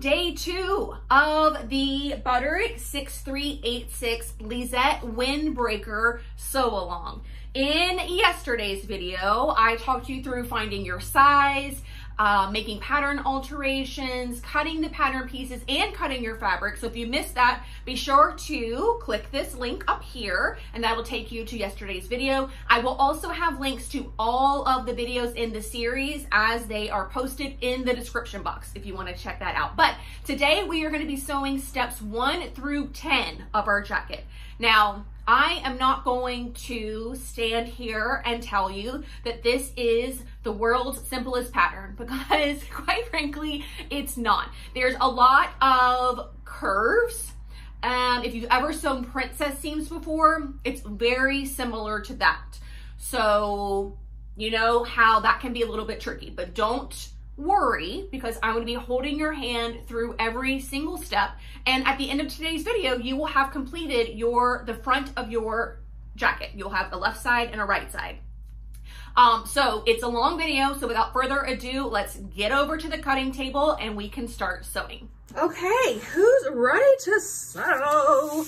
day two of the Butterick 6386 Lizette Windbreaker sew along. In yesterday's video, I talked you through finding your size, making pattern alterations, cutting the pattern pieces, and cutting your fabric. So if you missed that, be sure to click this link up here and that'll take you to yesterday's video. I will also have links to all of the videos in the series as they are posted in the description box if you want to check that out. But today we are going to be sewing steps 1 through 10 of our jacket. Now, I am not going to stand here and tell you that this is the world's simplest pattern, because quite frankly, it's not. There's a lot of curves. If you've ever sewn princess seams before, it's very similar to that. So you know how that can be a little bit tricky, but don't worry, because I'm going to be holding your hand through every single step, and at the end of today's video you will have completed the front of your jacket. You'll have a left side and a right side. So it's a long video, so without further ado, let's get over to the cutting table and we can start sewing. Okay, who's ready to sew?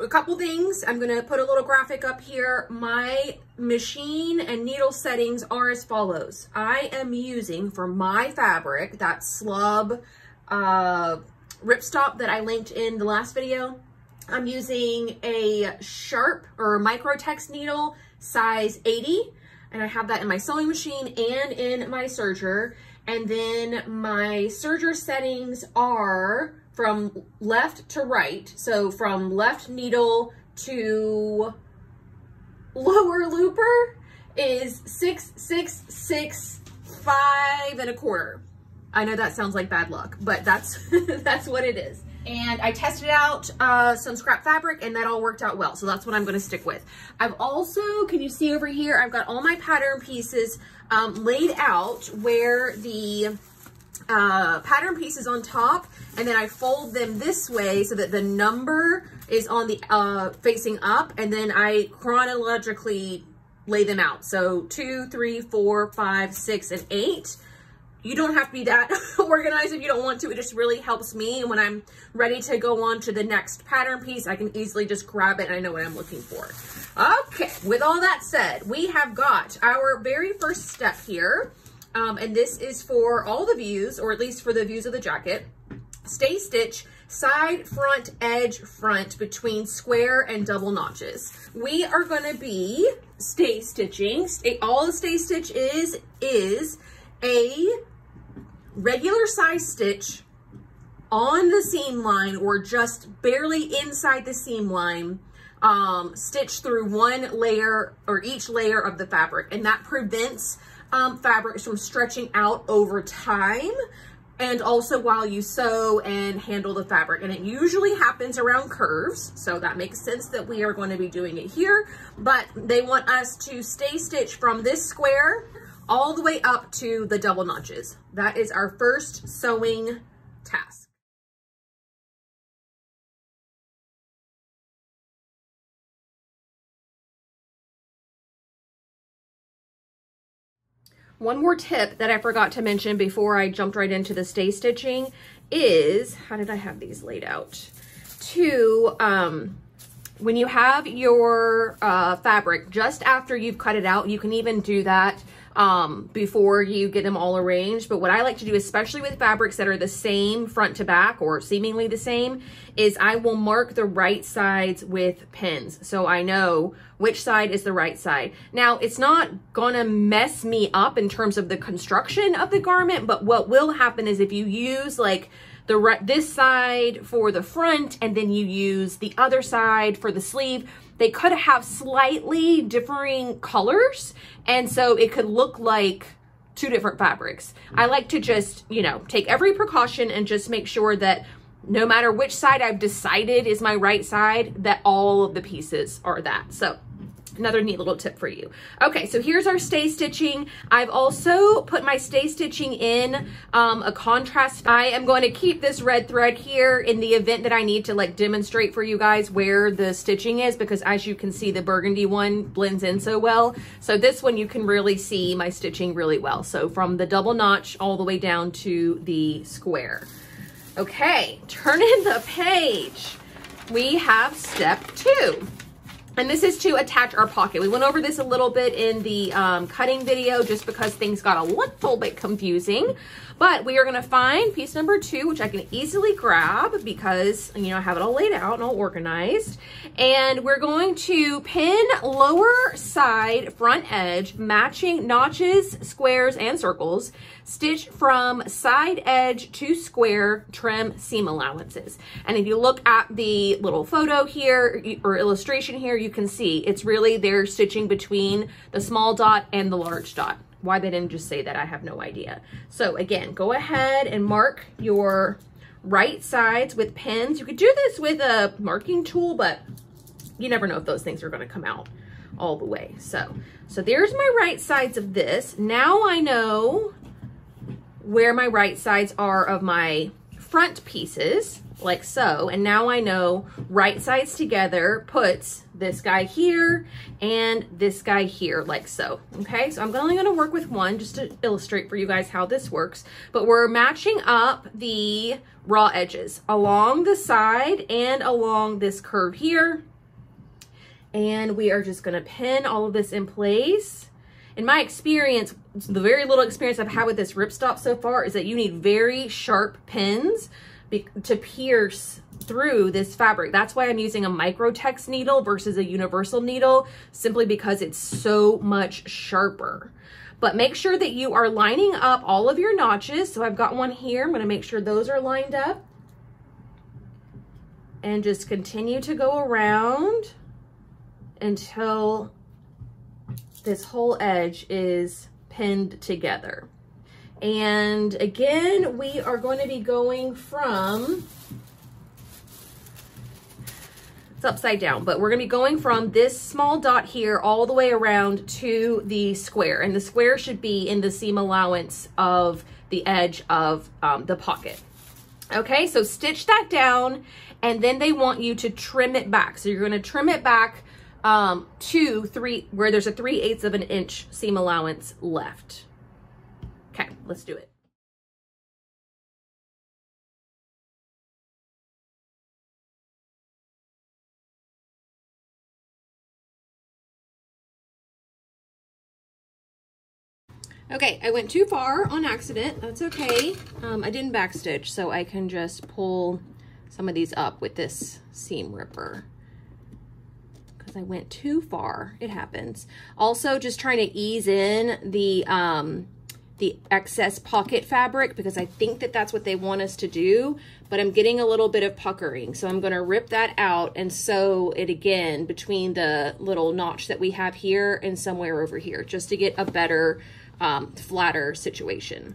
A couple things. I'm going to put a little graphic up here. My machine and needle settings are as follows. I am using for my fabric that slub ripstop that I linked in the last video. I'm using a sharp or microtex needle size 80, and I have that in my sewing machine and in my serger. And then my serger settings are from left to right. So from left needle to lower looper is 6, 6, 6, 5 and a quarter. I know that sounds like bad luck, but that's that's what it is. And I tested out some scrap fabric and that all worked out well. So that's what I'm gonna stick with. I've also, can you see over here? I've got all my pattern pieces laid out where the pattern pieces on top, and then I fold them this way so that the number is on the facing up, and then I chronologically lay them out. So 2, 3, 4, 5, 6, and 8. You don't have to be that organized if you don't want to. It just really helps me, and when I'm ready to go on to the next pattern piece, I can easily just grab it and I know what I'm looking for. Okay, with all that said, we have got our very first step here. And this is for all the views, or at least for the views of the jacket. Stay stitch, side, front, edge, front, between square and double notches. We are gonna be stay stitching. All the stay stitch is a regular size stitch on the seam line, or just barely inside the seam line, stitch through one layer or each layer of the fabric. And that prevents fabrics from stretching out over time, and also while you sew and handle the fabric. And it usually happens around curves, so that makes sense that we are going to be doing it here. But they want us to stay stitch from this square all the way up to the double notches. That is our first sewing task. One more tip that I forgot to mention before I jumped right into the stay stitching is, how did I have these laid out? To, when you have your fabric, just after you've cut it out, you can even do that before you get them all arranged. But what I like to do, especially with fabrics that are the same front to back or seemingly the same, is I will mark the right sides with pins, so I know which side is the right side. Now, it's not gonna mess me up in terms of the construction of the garment, but what will happen is if you use like this side for the front and then you use the other side for the sleeve, they could have slightly differing colors, and so it could look like two different fabrics. I like to just, you know, take every precaution and just make sure that no matter which side I've decided is my right side, that all of the pieces are that. So another neat little tip for you. Okay, so here's our stay stitching. I've also put my stay stitching in a contrast. I am going to keep this red thread here in the event that I need to like demonstrate for you guys where the stitching is, because as you can see, the burgundy one blends in so well. So this one, you can really see my stitching really well. So from the double notch all the way down to the square. Okay, turning the page, we have step two. And this is to attach our pocket. We went over this a little bit in the cutting video just because things got a little bit confusing, but we are gonna find piece number two, which I can easily grab because, you know, I have it all laid out and all organized. And we're going to pin lower side front edge, matching notches, squares, and circles, stitch from side edge to square, trim seam allowances. And if you look at the little photo here or illustration here, you can see it's really they're stitching between the small dot and the large dot. Why they didn't just say that, I have no idea. So again, go ahead and mark your right sides with pins. You could do this with a marking tool, but you never know if those things are going to come out all the way. So there's my right sides of this. Now I know where my right sides are of my front pieces, like so, and now I know right sides together puts this guy here and this guy here, like so. Okay, so I'm only gonna work with one just to illustrate for you guys how this works, but we're matching up the raw edges along the side and along this curve here, and we are just gonna pin all of this in place. In my experience, the very little experience I've had with this ripstop so far is that you need very sharp pins to pierce through this fabric. That's why I'm using a microtex needle versus a universal needle, simply because it's so much sharper. But make sure that you are lining up all of your notches. So I've got one here. I'm going to make sure those are lined up and just continue to go around until this whole edge is pinned together. And again, we are going to be going from, it's upside down, but we're going to be going from this small dot here all the way around to the square. And the square should be in the seam allowance of the edge of the pocket. Okay, so stitch that down, and then they want you to trim it back. So you're going to trim it back to where there's a 3/8 of an inch seam allowance left. Okay, let's do it. Okay, I went too far on accident. That's okay. I didn't backstitch, so I can just pull some of these up with this seam ripper. Because I went too far, it happens. Also, just trying to ease in the excess pocket fabric, because I think that that's what they want us to do, but I'm getting a little bit of puckering. So I'm gonna rip that out and sew it again between the little notch that we have here and somewhere over here, just to get a better, flatter situation.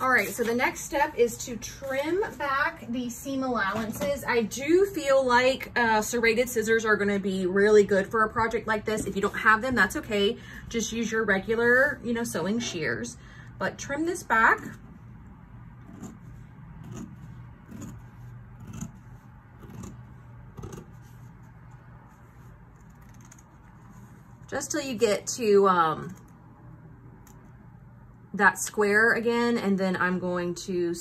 All right, so the next step is to trim back the seam allowances. I do feel like serrated scissors are gonna be really good for a project like this. If you don't have them, that's okay. Just use your regular, you know, sewing shears. But trim this back. Just till you get to that square again, and then I'm going to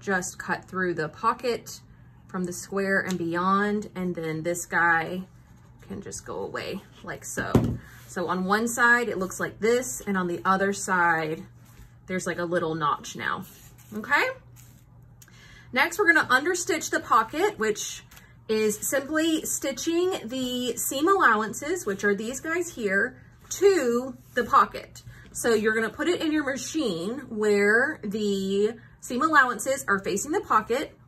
just cut through the pocket from the square and beyond, and then this guy can just go away like so. So on one side, it looks like this, and on the other side, there's like a little notch now, okay? Next, we're gonna understitch the pocket, which is simply stitching the seam allowances, which are these guys here, to the pocket. So you're gonna put it in your machine where the seam allowances are facing the pocket,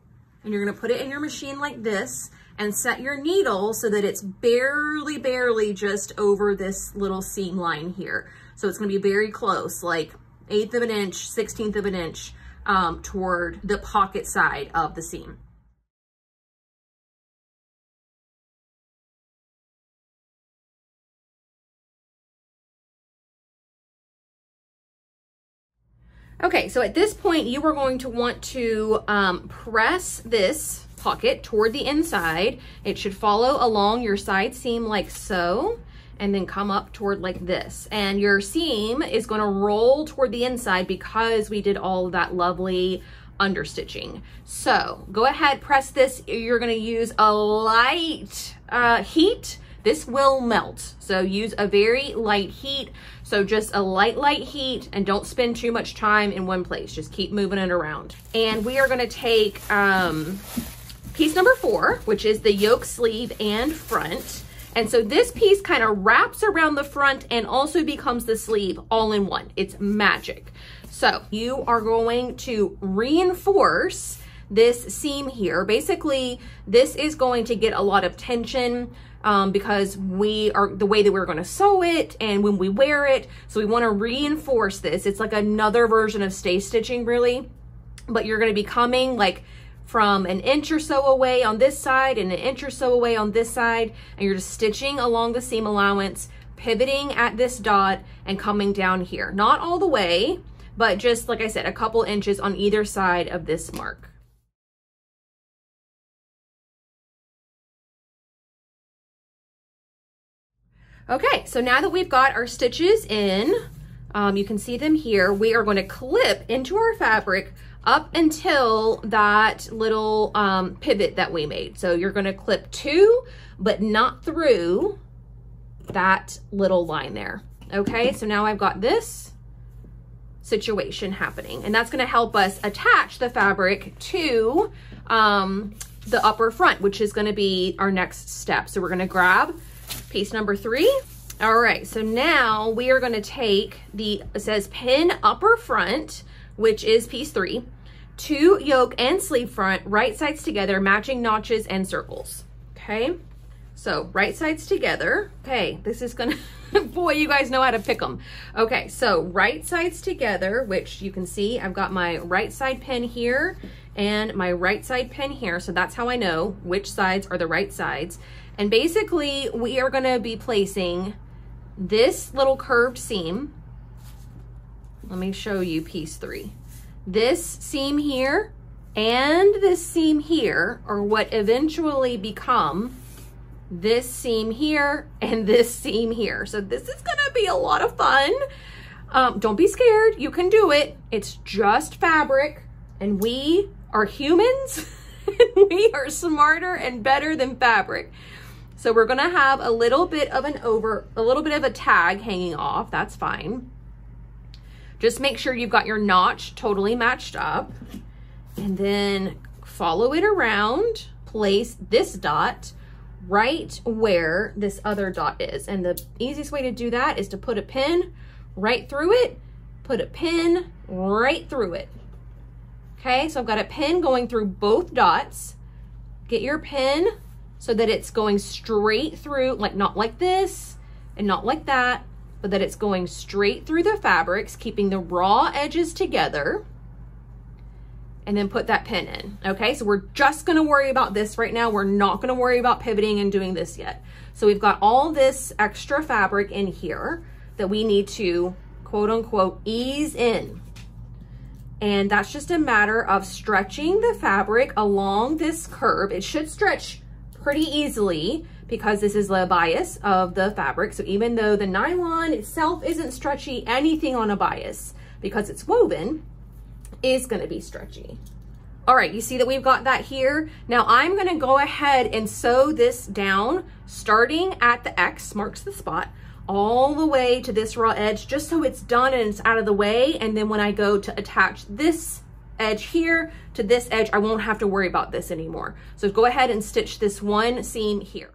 and you're gonna put it in your machine like this and set your needle so that it's barely, barely just over this little seam line here. So it's gonna be very close, like 1/8 of an inch, 1/16 of an inch toward the pocket side of the seam. Okay, so at this point you are going to want to press this pocket toward the inside. It should follow along your side seam like so, and then come up toward like this. And your seam is gonna roll toward the inside because we did all of that lovely understitching. So go ahead, press this. You're gonna use a light heat. This will melt, so use a very light heat. So just a light heat, and don't spend too much time in one place. Just keep moving it around. And we are gonna take piece number 4, which is the yoke sleeve and front. And so this piece kind of wraps around the front and also becomes the sleeve all in one. It's magic. So you are going to reinforce this seam here. Basically, this is going to get a lot of tension because we are the way that we're going to sew it and when we wear it. So we want to reinforce this. It's like another version of stay stitching really, but you're going to be coming like from an inch or so away on this side and an inch or so away on this side, and you're just stitching along the seam allowance, pivoting at this dot and coming down here. Not all the way, but just like I said, a couple inches on either side of this mark. Okay, so now that we've got our stitches in, you can see them here, we are going to clip into our fabric up until that little pivot that we made. So you're gonna clip to, but not through that little line there. Okay, so now I've got this situation happening, and that's gonna help us attach the fabric to the upper front, which is gonna be our next step. So we're gonna grab piece number 3. All right, so now we are gonna take the, it says pin upper front, which is piece 3, 2 yoke and sleeve front, right sides together, matching notches and circles. Okay, so right sides together. Okay, this is gonna, boy, you guys know how to pick them. Okay, so right sides together, which you can see I've got my right side pin here and my right side pin here. So that's how I know which sides are the right sides. And basically we are gonna be placing this little curved seam. Let me show you piece 3. This seam here and this seam here are what eventually become this seam here and this seam here. So this is gonna be a lot of fun. Don't be scared, you can do it. It's just fabric, and we are humans. We are smarter and better than fabric. So we're gonna have a little bit of a tag hanging off, that's fine. Just make sure you've got your notch totally matched up, and then follow it around, place this dot right where this other dot is. And the easiest way to do that is to put a pin right through it, put a pin right through it. Okay, so I've got a pin going through both dots. Get your pin so that it's going straight through, like not like this and not like that, but that it's going straight through the fabrics, keeping the raw edges together, and then put that pin in. Okay, so we're just gonna worry about this right now. We're not gonna worry about pivoting and doing this yet. So we've got all this extra fabric in here that we need to quote unquote ease in. And that's just a matter of stretching the fabric along this curve. It should stretch pretty easily because this is the bias of the fabric. So even though the nylon itself isn't stretchy, anything on a bias, because it's woven, is gonna be stretchy. All right, you see that we've got that here. Now I'm gonna go ahead and sew this down, starting at the X, marks the spot, all the way to this raw edge, just so it's done and it's out of the way. And then when I go to attach this edge here to this edge, I won't have to worry about this anymore. So go ahead and stitch this one seam here.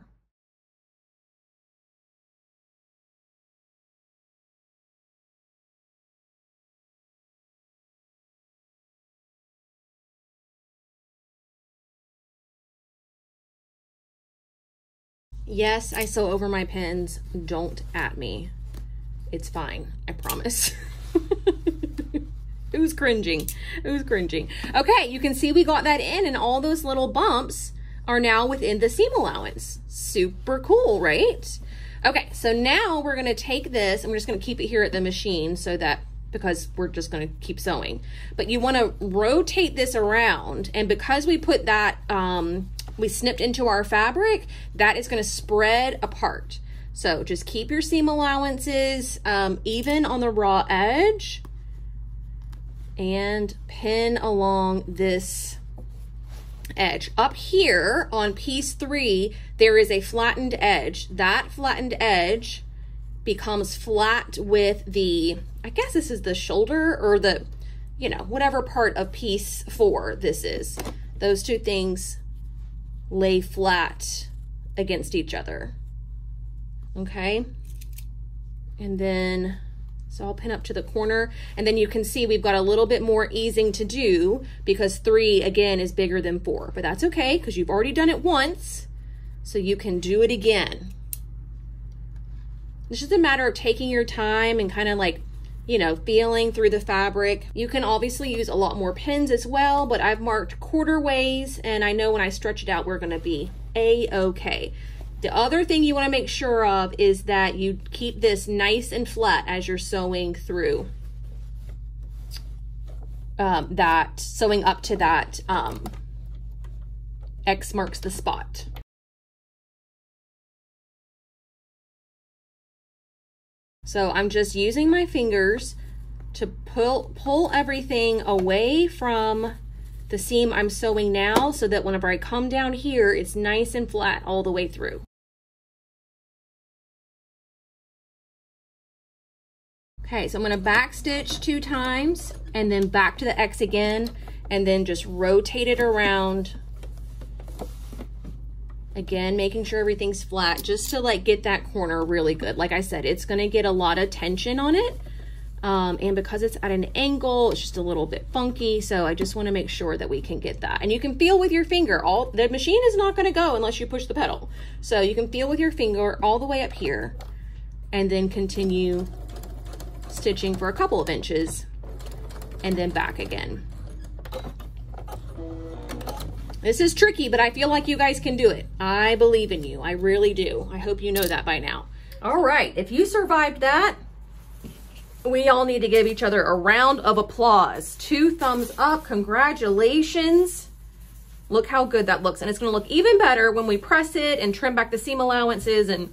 Yes, I sew over my pins. Don't at me. It's fine. I promise. Who's cringing? Who's cringing? Okay, you can see we got that in, and all those little bumps are now within the seam allowance. Super cool, right? Okay, so now we're going to take this. I'm just going to keep it here at the machine so that because we're just going to keep sewing. But you want to rotate this around, and because we put that, we snipped into our fabric, that is going to spread apart. So just keep your seam allowances even on the raw edge and pin along this edge. Up here on piece 3, there is a flattened edge. That flattened edge becomes flat with the, I guess this is the shoulder or the, you know, whatever part of piece 4 this is. Those two things lay flat against each other. Okay, and then, so I'll pin up to the corner, and then you can see we've got a little bit more easing to do because 3 again is bigger than 4, but that's okay because you've already done it once, so you can do it again. It's just a matter of taking your time and kind of like, you know, feeling through the fabric. You can obviously use a lot more pins as well, but I've marked quarter ways, and I know when I stretch it out, we're gonna be a-okay. The other thing you want to make sure of is that you keep this nice and flat as you're sewing through sewing up to that X marks the spot. So I'm just using my fingers to pull everything away from the seam I'm sewing now, so that whenever I come down here, it's nice and flat all the way through. Okay, so I'm going to back stitch 2 times and then back to the X again, and then just rotate it around. Again, making sure everything's flat just to like get that corner really good. Like I said, it's going to get a lot of tension on it. And because it's at an angle, it's just a little bit funky. So I just want to make sure that we can get that. And you can feel with your finger, all the machine is not going to go unless you push the pedal. So you can feel with your finger all the way up here and then continue stitching for a couple of inches and then back again. This is tricky, but I feel like you guys can do it. I believe in you. I really do. I hope you know that by now. All right. If you survived that, we all need to give each other a round of applause. 2 thumbs up, congratulations. Look how good that looks. And it's gonna look even better when we press it and trim back the seam allowances and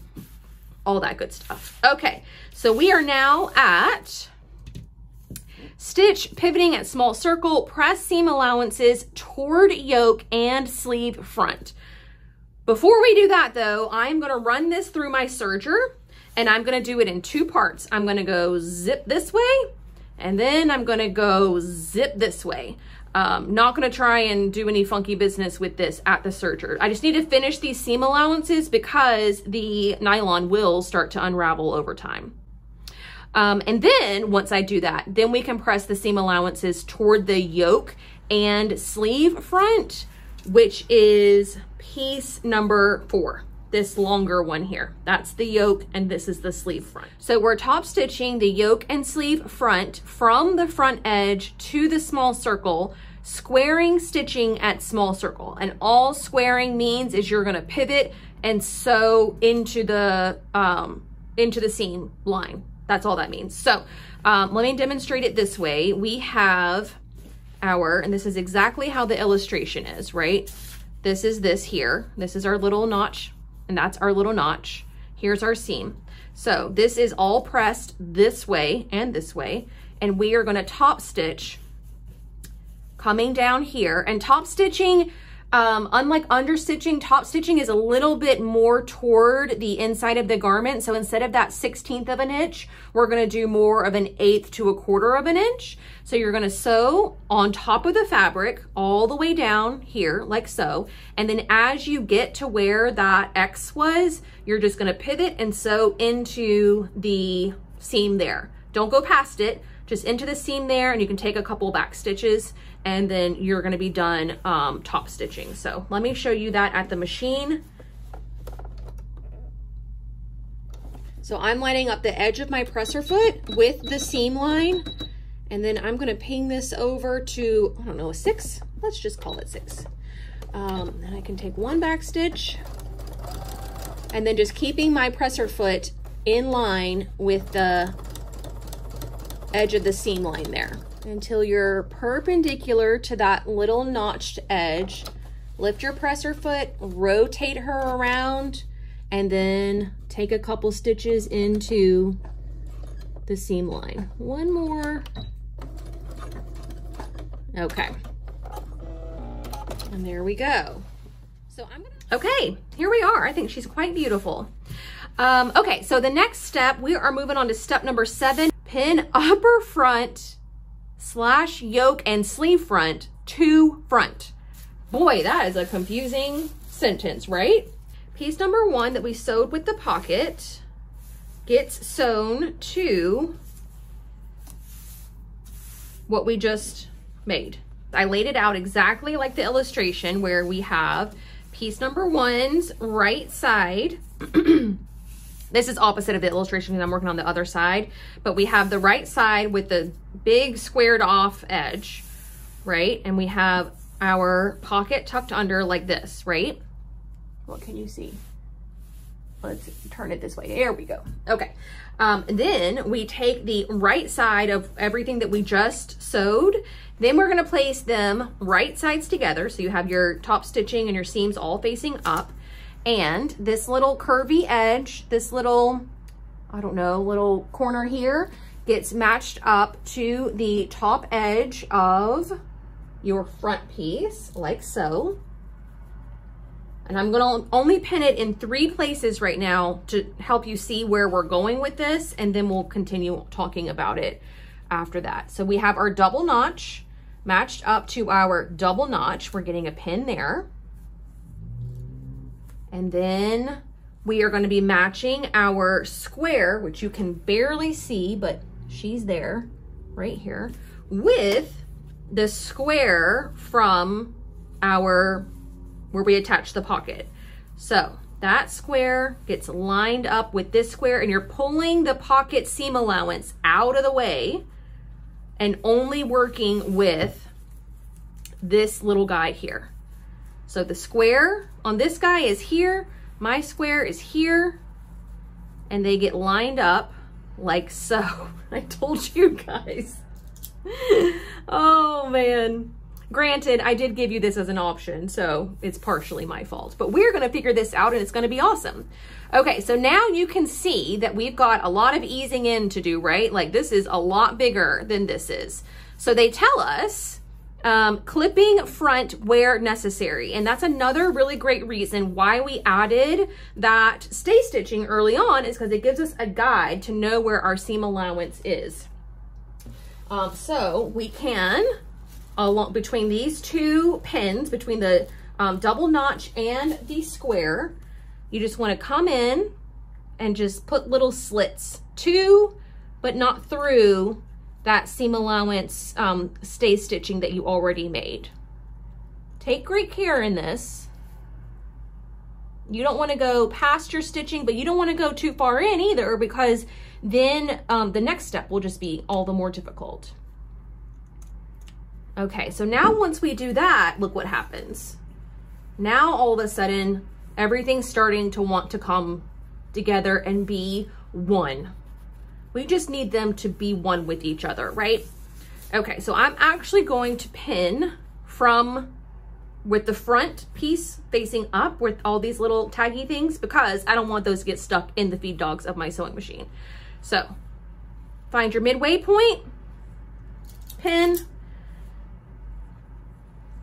all that good stuff. Okay, so we are now at stitch, pivoting at small circle, press seam allowances toward yoke and sleeve front. Before we do that though, I'm gonna run this through my serger. And I'm gonna do it in 2 parts. I'm gonna go zip this way, and then I'm gonna go zip this way. Not gonna try and do any funky business with this at the serger. I just need to finish these seam allowances because the nylon will start to unravel over time. And then once I do that, then we can press the seam allowances toward the yoke and sleeve front, which is piece number 4. This longer one here. That's the yoke, and this is the sleeve front. So we're top stitching the yoke and sleeve front from the front edge to the small circle, squaring stitching at small circle. And all squaring means is you're gonna pivot and sew into the seam line. That's all that means. So let me demonstrate it this way. We have our, and this is exactly how the illustration is, right? This is this here. This is our little notch. And that's our little notch. Here's our seam. So this is all pressed this way, and we are gonna top stitch coming down here. And top stitching, unlike under stitching, top stitching is a little bit more toward the inside of the garment. So instead of that 1/16 of an inch, we're gonna do more of an 1/8 to 1/4 of an inch. So you're gonna sew on top of the fabric all the way down here, like so. And then as you get to where that X was, you're just gonna pivot and sew into the seam there. Don't go past it, just into the seam there, and you can take a couple back stitches, and then you're gonna be done top stitching. So let me show you that at the machine. So I'm lining up the edge of my presser foot with the seam line. And then I'm gonna ping this over to, I don't know, a 6? Let's just call it 6. Then I can take 1 back stitch, and then just keeping my presser foot in line with the edge of the seam line there until you're perpendicular to that little notched edge. Lift your presser foot, rotate her around, and then take a couple stitches into the seam line. One more. Okay. And there we go. So I'm gonna... Okay, here we are. I think she's quite beautiful. Okay, so the next step, we are moving on to step number 7. Pin upper front / yoke and sleeve front to front. Boy, that is a confusing sentence, right? Piece number 1 that we sewed with the pocket gets sewn to what we just made. I laid it out exactly like the illustration where we have piece number 1's right side. This is opposite of the illustration because I'm working on the other side, but we have the right side with the big squared off edge, right? And we have our pocket tucked under like this, right? What can you see? Let's turn it this way. There we go. Okay. Then we take the right side of everything that we just sewed. Then we're going to place them right sides together. So you have your top stitching and your seams all facing up. And this little curvy edge, this little, I don't know, little corner here gets matched up to the top edge of your front piece, like so. And I'm gonna only pin it in 3 places right now to help you see where we're going with this, and then we'll continue talking about it after that. So we have our double notch matched up to our double notch. We're getting a pin there. And then we are going to be matching our square, which you can barely see, but she's there right here, with the square from our, where we attach the pocket. So that square gets lined up with this square, and you're pulling the pocket seam allowance out of the way and only working with this little guy here. So the square on this guy is here, my square is here, and they get lined up like so. I told you guys. Oh man. Granted, I did give you this as an option, so it's partially my fault, but we're gonna figure this out and it's gonna be awesome. Okay, so now you can see that we've got a lot of easing in to do, right? Like this is a lot bigger than this is. So they tell us, clipping front where necessary. And that's another really great reason why we added that stay stitching early on, is because it gives us a guide to know where our seam allowance is. So we can, along between these 2 pins, between the double notch and the square, you just want to come in and just put little slits to, but not through, that seam allowance stay stitching that you already made. Take great care in this. You don't want to go past your stitching, but you don't want to go too far in either, because then the next step will just be all the more difficult. Okay, so now once we do that, look what happens. Now all of a sudden, everything's starting to want to come together and be one. We just need them to be one with each other, right? Okay, so I'm actually going to pin from with the front piece facing up with all these little taggy things, because I don't want those to get stuck in the feed dogs of my sewing machine. So find your midway point, pin,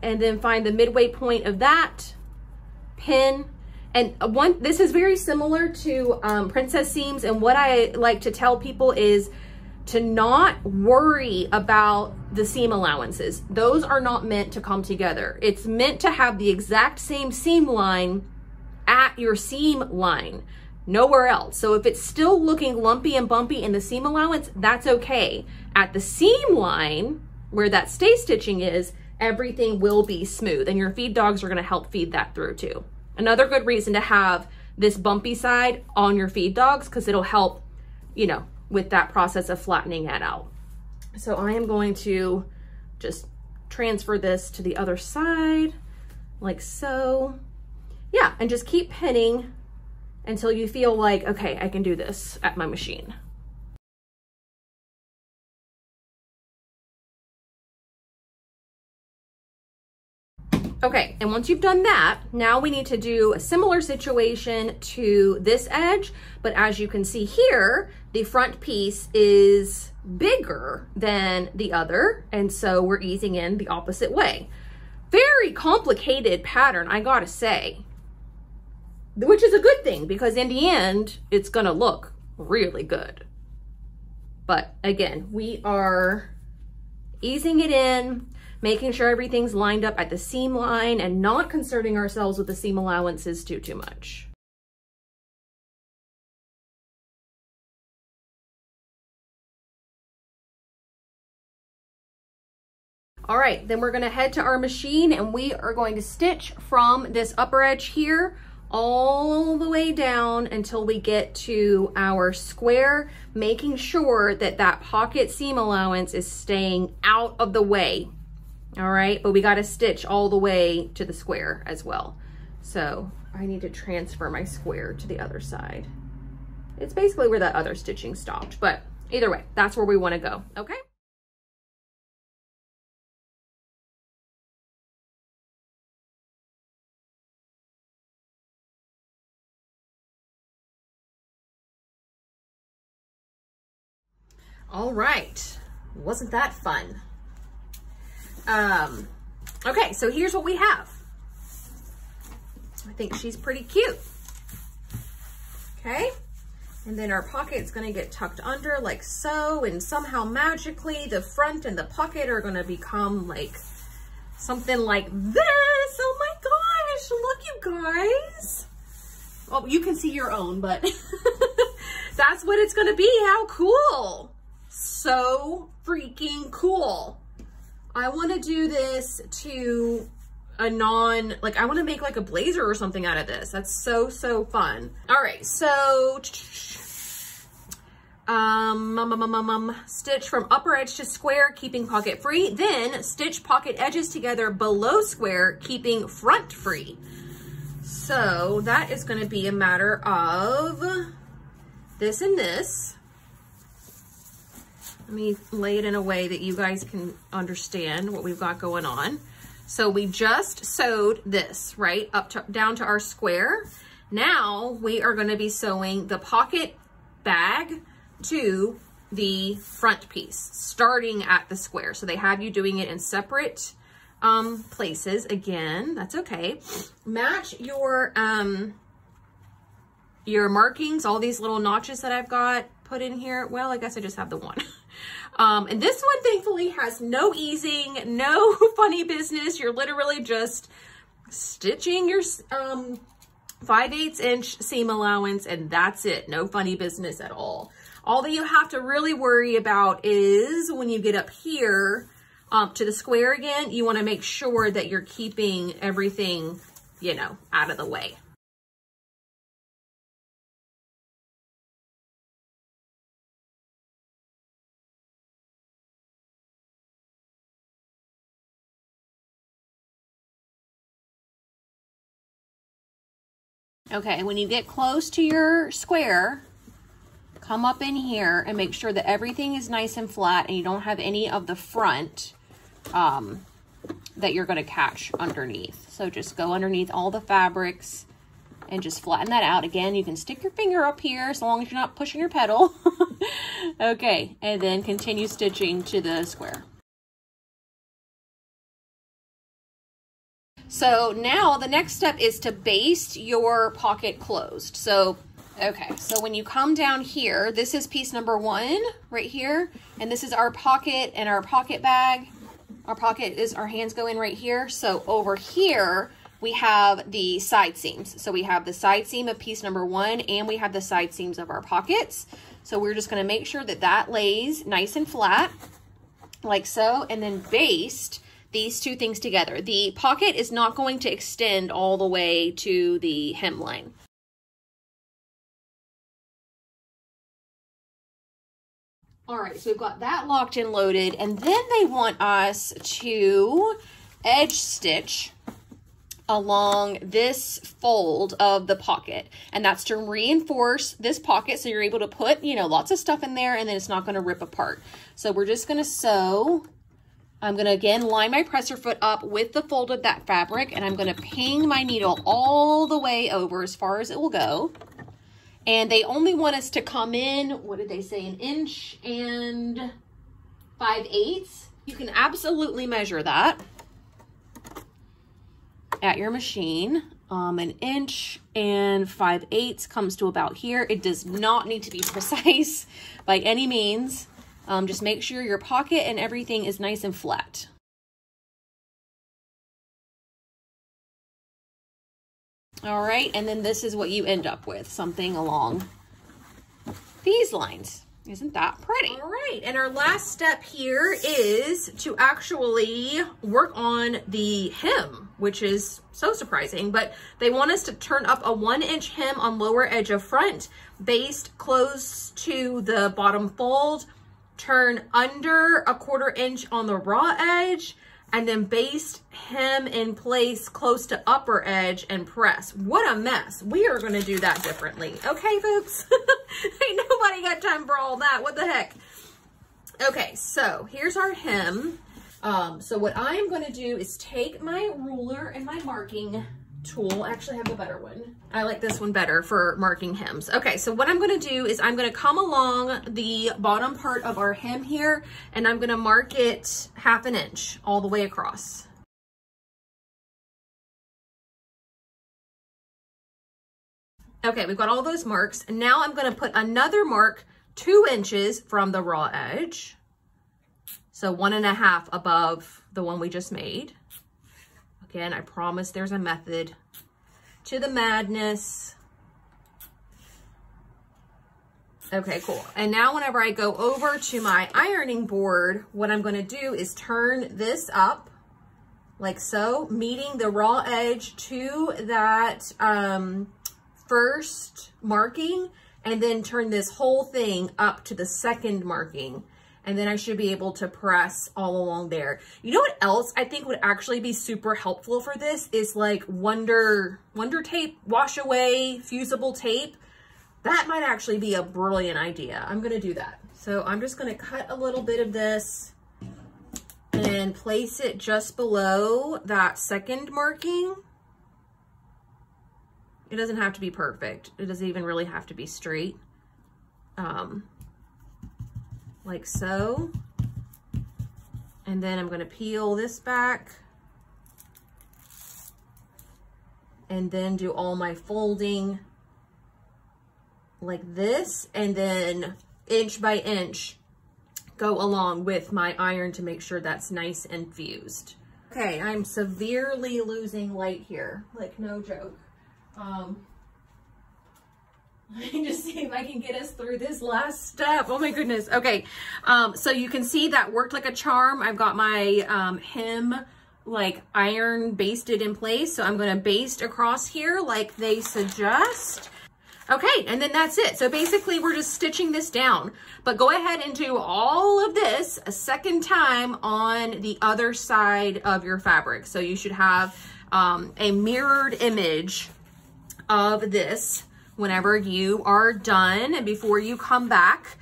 and then find the midway point of that, pin. And one, this is very similar to princess seams, and what I like to tell people is to not worry about the seam allowances. Those are not meant to come together. It's meant to have the exact same seam line at your seam line, nowhere else. So if it's still looking lumpy and bumpy in the seam allowance, that's okay. At the seam line, where that stay stitching is, everything will be smooth, and your feed dogs are gonna help feed that through too. Another good reason to have this bumpy side on your feed dogs, because it'll help, you know, with that process of flattening that out. So I am going to just transfer this to the other side like so. Yeah, and just keep pinning until you feel like, okay, I can do this at my machine. Okay, and once you've done that, now we need to do a similar situation to this edge, but as you can see here, the front piece is bigger than the other, and so we're easing in the opposite way. Very complicated pattern, I gotta say, which is a good thing because in the end, it's gonna look really good. But again, we are easing it in, making sure everything's lined up at the seam line and not concerning ourselves with the seam allowances too much. All right, then we're gonna head to our machine and we are going to stitch from this upper edge here all the way down until we get to our square, making sure that that pocket seam allowance is staying out of the way. All right, but we gotta stitch all the way to the square as well. So I need to transfer my square to the other side. It's basically where that other stitching stopped, but either way, that's where we wanna go, okay? All right, wasn't that fun? Okay, so here's what we have. I think she's pretty cute. Okay, and then our pocket's gonna get tucked under like so, and somehow magically the front and the pocket are gonna become like something like this. Oh my gosh, look you guys. Well, you can see your own, but that's what it's gonna be. How cool. So freaking cool. I want to do this to a non, like I want to make like a blazer or something out of this. That's so fun. All right, so stitch from upper edge to square, keeping pocket free, then stitch pocket edges together below square, keeping front free. So that is going to be a matter of this and this. Let me lay it in a way that you guys can understand what we've got going on. So we just sewed this, right, up to, down to our square. Now we are going to be sewing the pocket bag to the front piece, starting at the square. So they have you doing it in separate places. Again, that's okay. Match your markings, all these little notches that I've got put in here. Well, I guess I just have the one. And this one thankfully has no easing, no funny business. You're literally just stitching your 5/8" seam allowance and that's it. No funny business at all. All that you have to really worry about is when you get up here to the square again, you want to make sure that you're keeping everything, you know, out of the way. Okay, when you get close to your square, come up in here and make sure that everything is nice and flat and you don't have any of the front that you're going to catch underneath. So just go underneath all the fabrics and just flatten that out. Again, you can stick your finger up here as long as you're not pushing your pedal. Okay, and then continue stitching to the square. So now the next step is to baste your pocket closed. So, okay, so when you come down here, this is piece number one right here, and this is our pocket and our pocket bag. Our pocket is, our hands go in right here. So over here, we have the side seams. So we have the side seam of piece number one, and we have the side seams of our pockets. So we're just gonna make sure that that lays nice and flat, like so, and then baste these two things together. The pocket is not going to extend all the way to the hemline. All right, so we've got that locked and loaded, and then they want us to edge stitch along this fold of the pocket, and that's to reinforce this pocket so you're able to put, you know, lots of stuff in there and then it's not going to rip apart. So we're just going to sew I'm going to again line my presser foot up with the fold of that fabric, and I'm going to ping my needle all the way over as far as it will go. And they only want us to come in, what did they say, an inch and 5/8. You can absolutely measure that at your machine. An inch and 5/8 comes to about here. It does not need to be precise by any means. Just make sure your pocket and everything is nice and flat. All right, and then this is what you end up with, something along these lines. Isn't that pretty? All right, and our last step here is to actually work on the hem, which is so surprising, but they want us to turn up a 1-inch hem on lower edge of front, based close to the bottom fold, turn under a 1/4 inch on the raw edge, and then baste hem in place close to upper edge and press. What a mess. We are gonna do that differently. Okay, folks? Ain't nobody got time for all that. What the heck? Okay, so here's our hem. So what I'm gonna do is take my ruler and my marking tool. Actually, I have a better one. I like this one better for marking hems. Okay, so what I'm gonna do is I'm gonna come along the bottom part of our hem here, and I'm gonna mark it 1/2 inch all the way across. Okay, we've got all those marks. Now I'm gonna put another mark 2 inches from the raw edge. So 1 1/2 above the one we just made. Again, I promise there's a method to the madness. Okay, cool. And now whenever I go over to my ironing board, what I'm going to do is turn this up like so, meeting the raw edge to that first marking, and then turn this whole thing up to the second marking. And then I should be able to press all along there. You know what else I think would actually be super helpful for this is like wonder tape, wash away, fusible tape. That might actually be a brilliant idea. I'm gonna do that. So I'm just gonna cut a little bit of this and place it just below that second marking. It doesn't have to be perfect. It doesn't even really have to be straight. Like so, and then I'm gonna peel this back and then do all my folding like this, and then inch by inch go along with my iron to make sure that's nice and fused. Okay, I'm severely losing light here, like no joke. Let me just see if I can get us through this last step. Oh my goodness. Okay. So you can see that worked like a charm. I've got my hem like iron basted in place. So I'm going to baste across here like they suggest. Okay. And then that's it. So basically we're just stitching this down, but go ahead and do all of this a second time on the other side of your fabric. So you should have a mirrored image of this whenever you are done and before you come back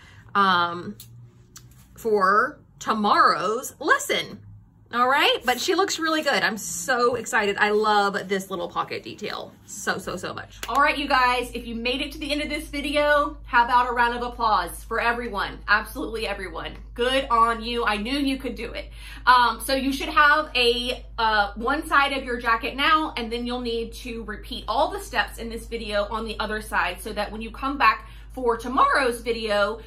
for tomorrow's lesson. All right, but she looks really good. I'm so excited. I love this little pocket detail so, so, so much. All right, you guys, if you made it to the end of this video, how about a round of applause for everyone? Absolutely everyone. Good on you. I knew you could do it. So you should have a one side of your jacket now, and then you'll need to repeat all the steps in this video on the other side so that when you come back for tomorrow's video,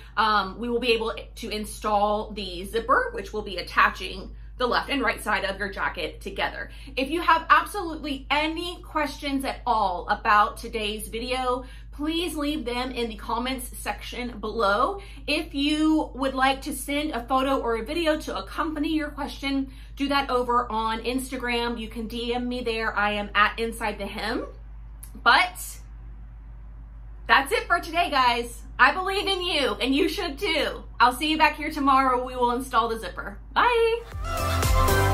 we will be able to install the zipper, which will be attaching the left and right side of your jacket together. If you have absolutely any questions at all about today's video, please leave them in the comments section below. If you would like to send a photo or a video to accompany your question, do that over on Instagram. You can DM me there. I am at Inside the Hem. But that's it for today, guys. I believe in you, and you should too. I'll see you back here tomorrow. We will install the zipper. Bye.